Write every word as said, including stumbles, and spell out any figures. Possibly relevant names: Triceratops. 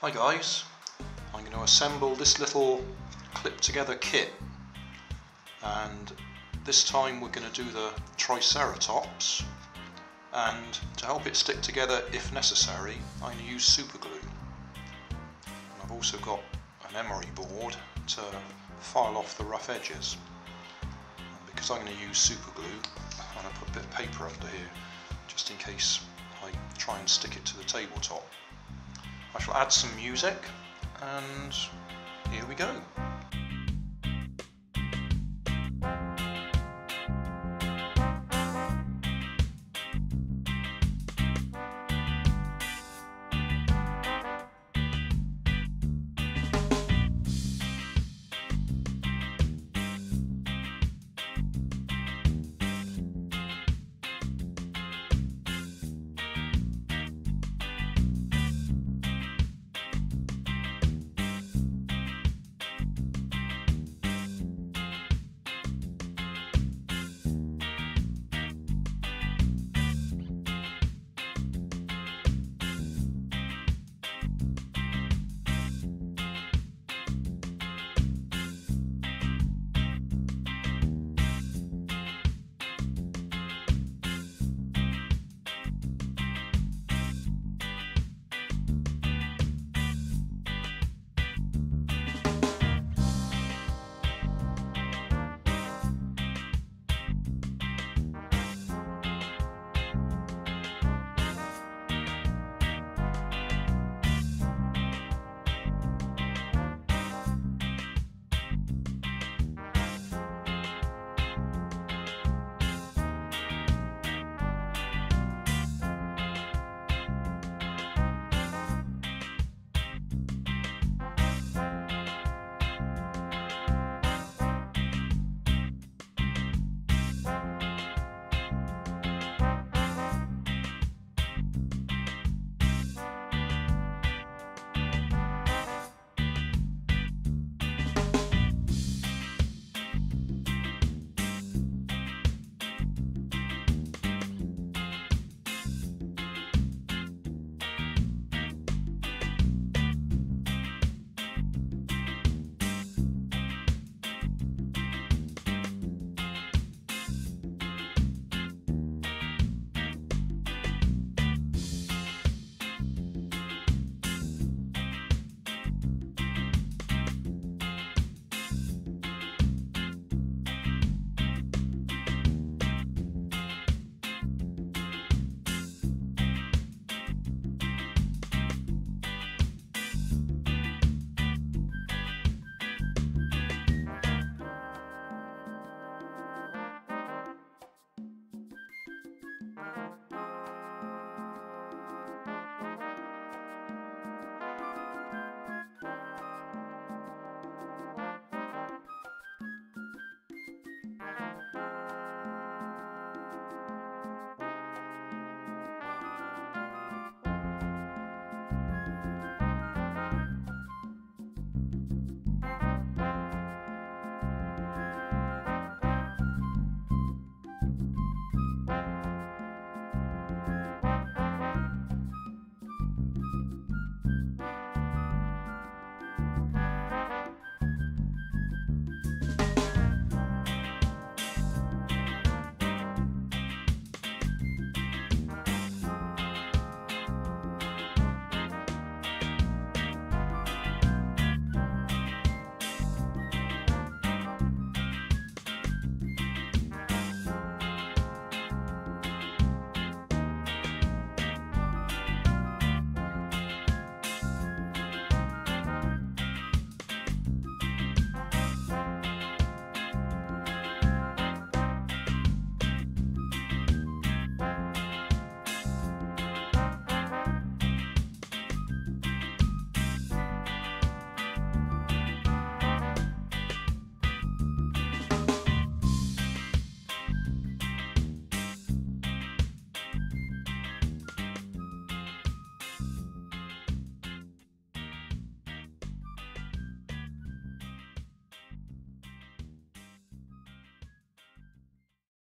Hi guys, I'm going to assemble this little clip together kit, and this time we're going to do the Triceratops, and to help it stick together if necessary I'm going to use super glue. And I've also got an emery board to file off the rough edges, and because I'm going to use super glue I'm going to put a bit of paper under here just in case I try and stick it to the tabletop. I shall add some music, and here we go.